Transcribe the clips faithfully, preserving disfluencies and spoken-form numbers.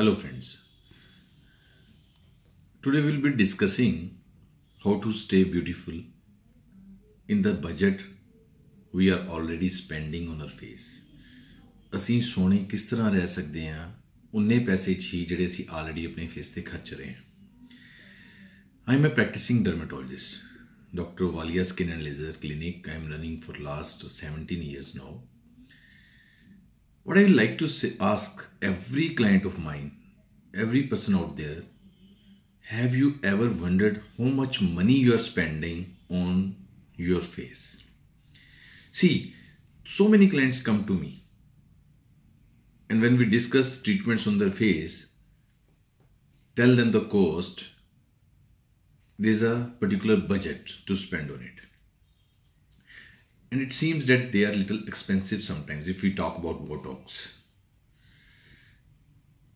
Hello friends, today we'll be discussing how to stay beautiful in the budget we are already spending on our face. ਅਸੀਂ ਸੋਹਣੇ ਕਿਸ ਤਰ੍ਹਾਂ ਰਹਿ ਸਕਦੇ ਹਾਂ ਉਨੇ ਪੈਸੇ 'ਚ ਹੀ ਜਿਹੜੇ ਅਸੀਂ ਆਲਰੇਡੀ ਆਪਣੇ ਫੇਸ ਤੇ ਖਰਚ ਰਹੇ ਹਾਂ। I am a practising dermatologist doctor Walia skin and laser clinic I am running for last seventeen years now. What I like to say, ask every client of mine, every person out there, have you ever wondered how much money you are spending on your face? See, so many clients come to me, and when we discuss treatments on their face, tell them the cost, there's a particular budget to spend on it. And it seems that they are little expensive sometimes if we talk about Botox.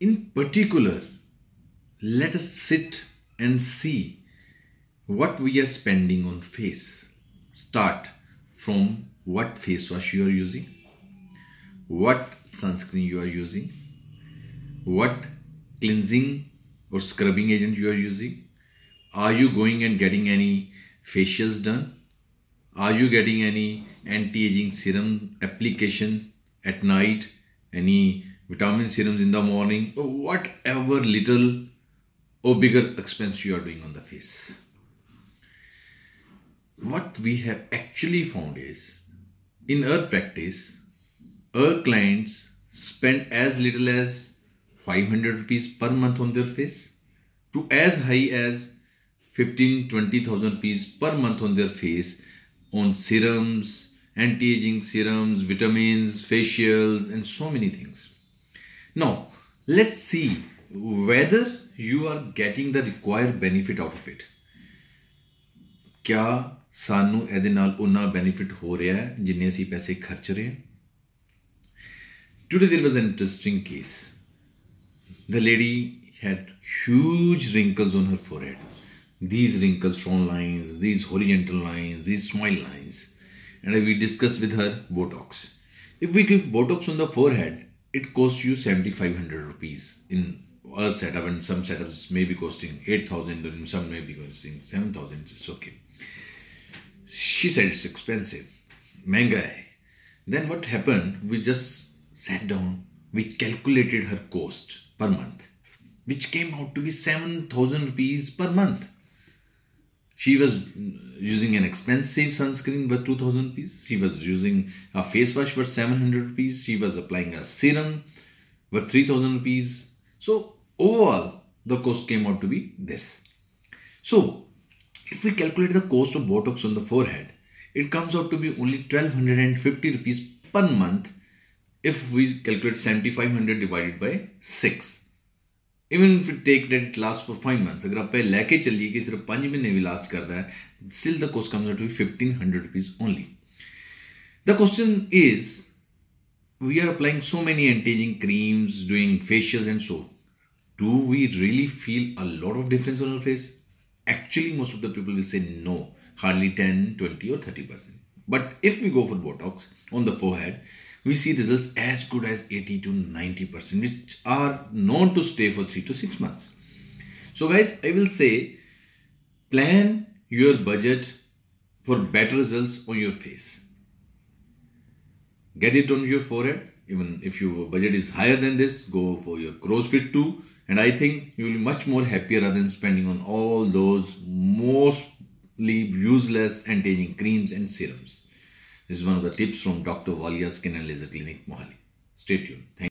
In particular, let us sit and see what we are spending on face. Start from what face wash you are using, what sunscreen you are using, what cleansing or scrubbing agent you are using. Are you going and getting any facials done? Are you getting any anti-aging serum applications at night, any vitamin serums in the morning, or whatever little or bigger expense you are doing on the face? What we have actually found is, in our practice, our clients spend as little as five hundred rupees per month on their face to as high as fifteen to twenty thousand rupees per month on their face, on serums, anti-aging serums, vitamins, facials, and so many things. Now, let's see whether you are getting the required benefit out of it. क्या सानू एदे नाल उन्ना benefit हो रहा है जिन्ने असी पैसे खर्च रहे हैं? Today there was an interesting case. The lady had huge wrinkles on her forehead. These wrinkles, frown lines, these horizontal lines, these smile lines. And we discussed with her Botox. If we give Botox on the forehead, it costs you seventy-five hundred rupees in our setup, and some setups may be costing eight thousand, and some may be costing seven thousand. It's okay. She said it's expensive. Mehanga hai. Then what happened? We just sat down, we calculated her cost per month, which came out to be seven thousand rupees per month. She was using an expensive sunscreen for two thousand rupees. She was using a face wash for seven hundred rupees. She was applying a serum for three thousand rupees. So overall, the cost came out to be this. So if we calculate the cost of Botox on the forehead, it comes out to be only twelve fifty rupees per month if we calculate seventy-five hundred divided by six. Even if we take that it lasts for five months, agar aap leke chaliye ki sirf five mahine bhi last karta hai, still the cost comes out to be fifteen hundred rupees only. The question is, we are applying so many anti-aging creams, doing facials and so, do we really feel a lot of difference on our face? Actually, most of the people will say no, hardly ten, twenty or thirty percent. But if we go for Botox on the forehead, we see results as good as eighty to ninety percent, which are known to stay for three to six months. So guys, I will say, plan your budget for better results on your face. Get it on your forehead. Even if your budget is higher than this, go for your CrossFit too. And I think you will be much more happier rather than spending on all those mostly useless anti-aging creams and serums. This is one of the tips from Doctor Walia Skin and Laser Clinic, Mohali. Stay tuned. Thank